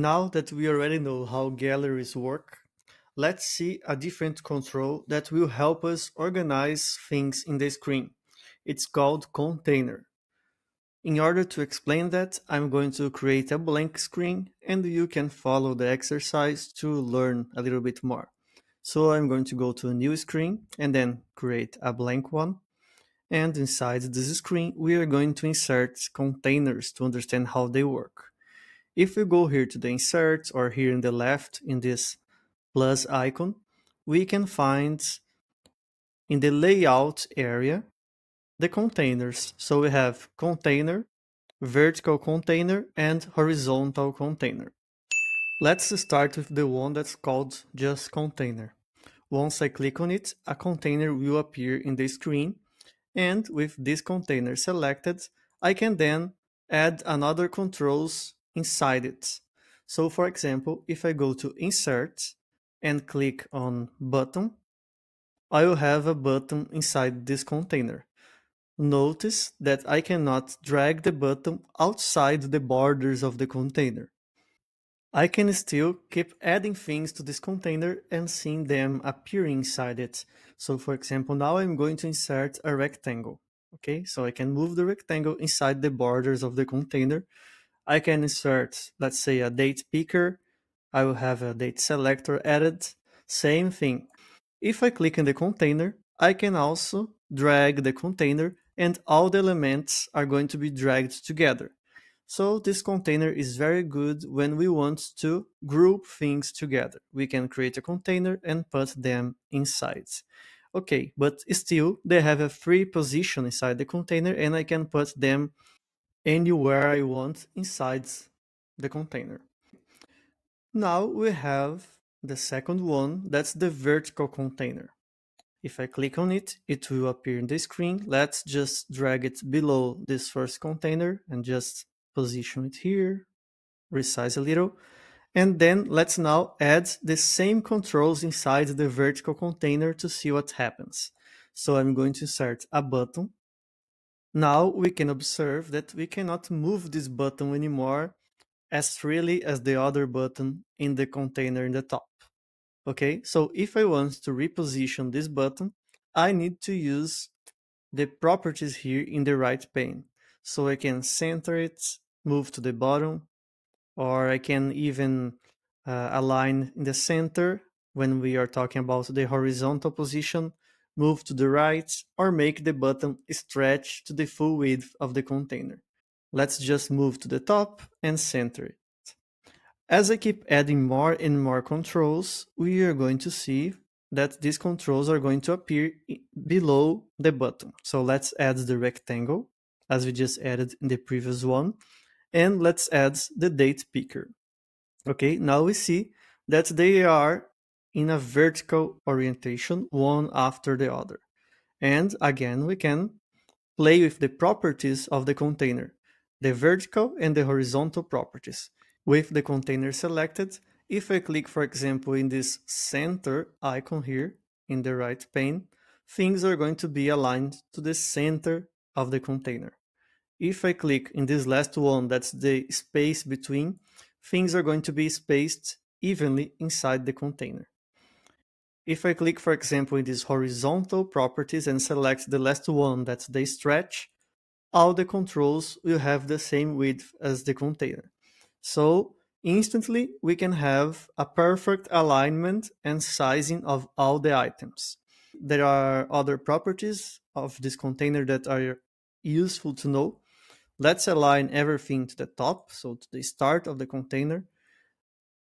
Now that we already know how galleries work, let's see a different control that will help us organize things in the screen. It's called container. In order to explain that, I'm going to create a blank screen and you can follow the exercise to learn a little bit more. So I'm going to go to a new screen and then create a blank one. And inside this screen, we are going to insert containers to understand how they work. If we go here to the insert or here in the left in this plus icon, we can find in the layout area the containers. So we have container, vertical container, and horizontal container. Let's start with the one that's called just container. Once I click on it, a container will appear in the screen. And with this container selected, I can then add another controls inside it. So for example, if I go to insert and click on button, I will have a button inside this container. Notice that I cannot drag the button outside the borders of the container. I can still keep adding things to this container and seeing them appearing inside it. So for example, now I'm going to insert a rectangle. Okay, so I can move the rectangle inside the borders of the container. I can insert, let's say, a date picker. I will have a date selector added. Same thing. If I click on the container, I can also drag the container and all the elements are going to be dragged together. So this container is very good when we want to group things together. We can create a container and put them inside. Okay, but still they have a free position inside the container and I can put them anywhere I want inside the container. Now we have the second one, that's the vertical container. If I click on it, it will appear in the screen. Let's just drag it below this first container and just position it here, resize a little, and then let's now add the same controls inside the vertical container to see what happens. So I'm going to insert a button. Now we can observe that we cannot move this button anymore as freely as the other button in the container in the top. Okay, so if I want to reposition this button, I need to use the properties here in the right pane. So I can center it, move to the bottom, or I can even align in the center when we are talking about the horizontal position, move to the right, or make the button stretch to the full width of the container. Let's just move to the top and center it. As I keep adding more and more controls, we are going to see that these controls are going to appear below the button. So let's add the rectangle, as we just added in the previous one, and let's add the date picker. Okay, now we see that they are in a vertical orientation, one after the other. And again, we can play with the properties of the container, the vertical and the horizontal properties. With the container selected, if I click, for example, in this center icon here in the right pane, things are going to be aligned to the center of the container. If I click in this last one, that's the space between, things are going to be spaced evenly inside the container. If I click, for example, in these horizontal properties and select the last one, that's the stretch, all the controls will have the same width as the container. So instantly we can have a perfect alignment and sizing of all the items. There are other properties of this container that are useful to know. Let's align everything to the top, so to the start of the container,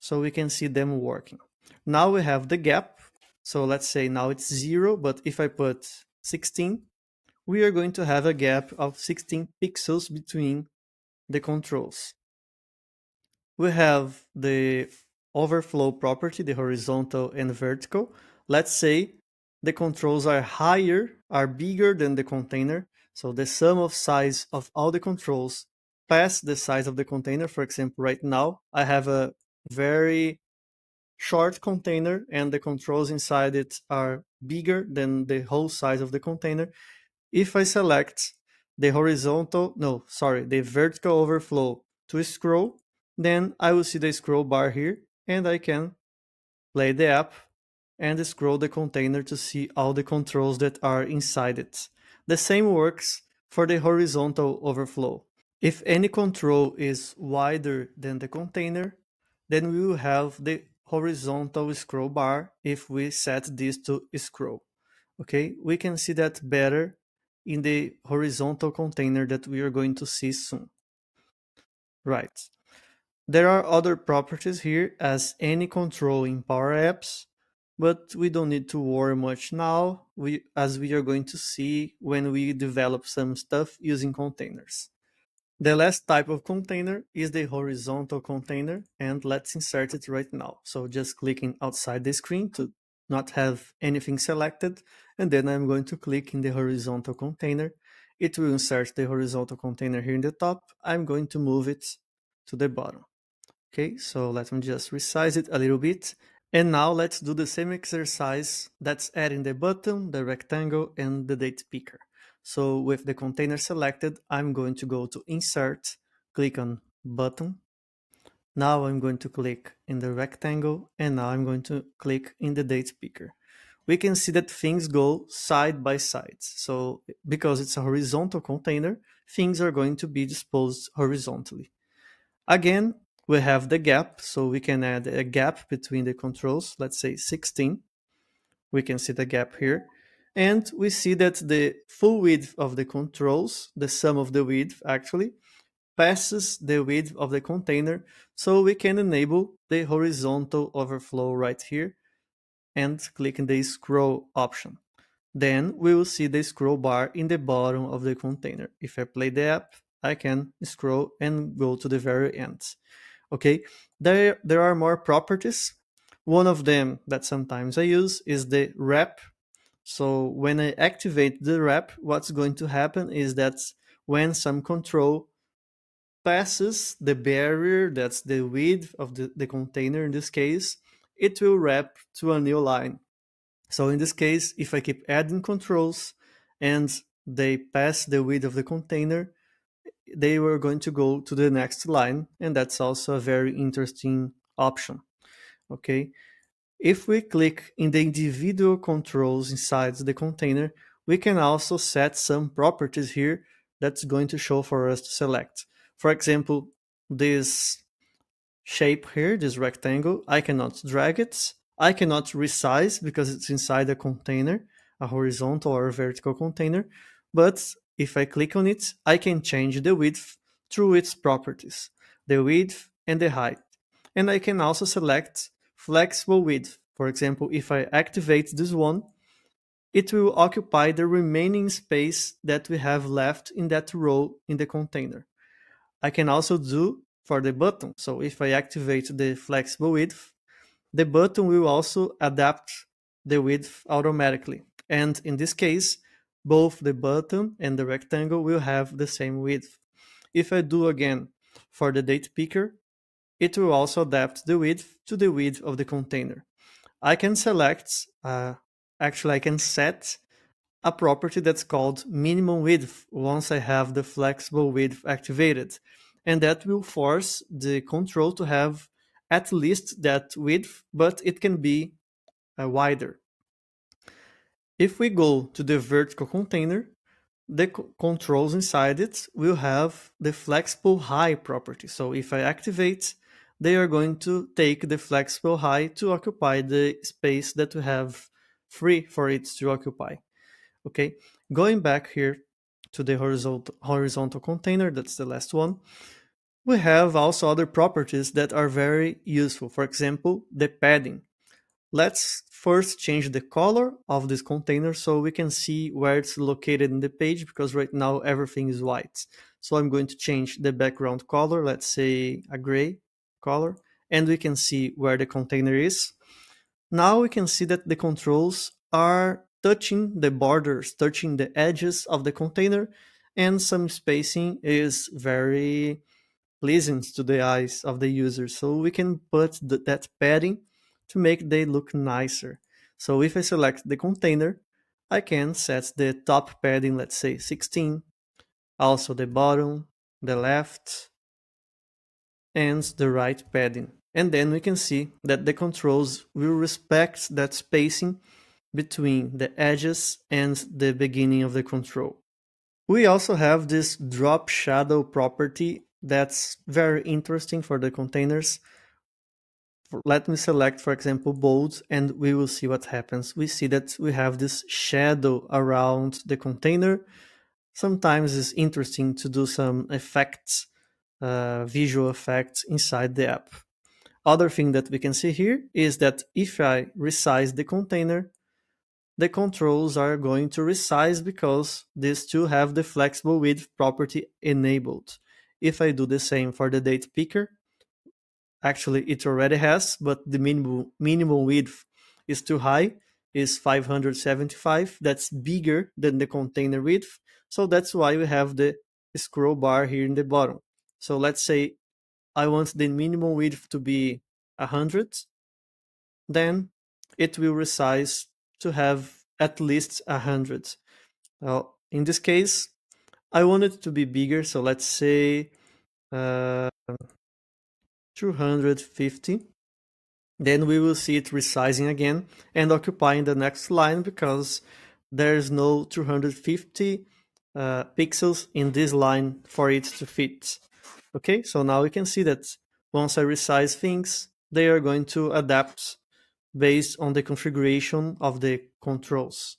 so we can see them working. Now we have the gap. So let's say now it's 0, but if I put 16, we are going to have a gap of 16 pixels between the controls. We have the overflow property, the horizontal and vertical. Let's say the controls are higher, are bigger than the container. So the sum of size of all the controls pass the size of the container. For example, right now I have a very short container and the controls inside it are bigger than the whole size of the container. If I select the vertical overflow to scroll, then I will see the scroll bar here, and I can play the app and scroll the container to see all the controls that are inside it. The same works for the horizontal overflow. If any control is wider than the container, then we will have the horizontal scroll bar if we set this to scroll. Okay, we can see that better in the horizontal container that we are going to see soon. Right. There are other properties here as any control in Power Apps, but we don't need to worry much now, as we are going to see when we develop some stuff using containers. The last type of container is the horizontal container, and let's insert it right now. So just clicking outside the screen to not have anything selected, and then I'm going to click in the horizontal container. It will insert the horizontal container here in the top. I'm going to move it to the bottom. Okay, so let me just resize it a little bit. And now let's do the same exercise that's adding the button, the rectangle, and the date picker. So with the container selected, I'm going to go to Insert, click on Button. Now I'm going to click in the rectangle, and now I'm going to click in the date picker. We can see that things go side by side. So because it's a horizontal container, things are going to be disposed horizontally. Again, we have the gap, so we can add a gap between the controls, let's say 16. We can see the gap here. And we see that the full width of the controls, the sum of the width actually, passes the width of the container, so we can enable the horizontal overflow right here and click in the scroll option. Then we will see the scroll bar in the bottom of the container. If I play the app, I can scroll and go to the very end. Okay, there are more properties. One of them that sometimes I use is the wrap. So when I activate the wrap, what's going to happen is that when some control passes the barrier, that's the width of the container in this case, it will wrap to a new line. So in this case, if I keep adding controls and they pass the width of the container, they were going to go to the next line, and that's also a very interesting option. Okay, if we click in the individual controls inside the container, we can also set some properties here that's going to show for us to select. For example, this shape here, this rectangle, I cannot drag it, I cannot resize because it's inside a container, a horizontal or a vertical container, but if I click on it, I can change the width through its properties, the width and the height. And I can also select flexible width. For example, if I activate this one, it will occupy the remaining space that we have left in that row in the container. I can also do for the button. So if I activate the flexible width, the button will also adapt the width automatically. And in this case, both the button and the rectangle will have the same width. If I do again for the date picker, it will also adapt the width to the width of the container. I can select, I can set a property that's called minimum width once I have the flexible width activated. And that will force the control to have at least that width, but it can be wider. If we go to the vertical container, the controls inside it will have the flexible high property. So if I activate, they are going to take the flexible high to occupy the space that we have free for it to occupy. Okay, going back here to the horizontal container, that's the last one. We have also other properties that are very useful. For example, the padding. Let's first change the color of this container so we can see where it's located in the page, because right now everything is white. So I'm going to change the background color, let's say a gray color, and we can see where the container is. Now we can see that the controls are touching the borders, touching the edges of the container, and some spacing is very pleasing to the eyes of the user. So we can put that padding to make they look nicer. So if I select the container, I can set the top padding, let's say 16, also the bottom, the left, and the right padding. And then we can see that the controls will respect that spacing between the edges and the beginning of the control. We also have this drop shadow property that's very interesting for the containers. Let me select, for example, bold, and we will see what happens. We see that we have this shadow around the container. Sometimes it's interesting to do some effects, visual effects inside the app. Other thing that we can see here is that if I resize the container, the controls are going to resize because these two have the flexible width property enabled. If I do the same for the date picker, actually, it already has, but the minimum width is too high, is 575. That's bigger than the container width. So that's why we have the scroll bar here in the bottom. So let's say I want the minimum width to be 100. Then it will resize to have at least 100. Now, in this case, I want it to be bigger. So let's say 250, then we will see it resizing again and occupying the next line because there's no 250 pixels in this line for it to fit. Okay, so now we can see that once I resize things, they are going to adapt based on the configuration of the controls.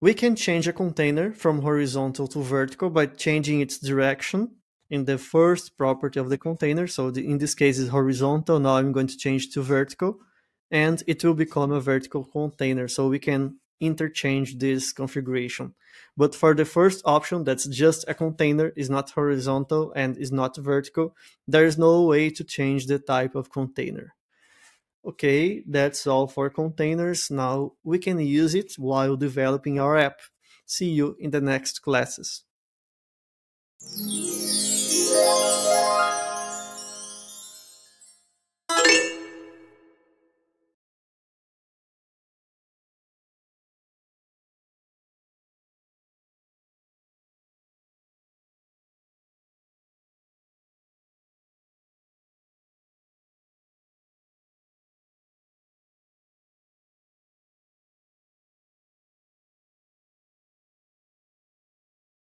We can change a container from horizontal to vertical by changing its direction in the first property of the container. So in this case is horizontal. Now I'm going to change to vertical and it will become a vertical container. So we can interchange this configuration. But for the first option, that's just a container, is not horizontal and is not vertical. There is no way to change the type of container. Okay, that's all for containers. Now we can use it while developing our app. See you in the next classes. Yeah.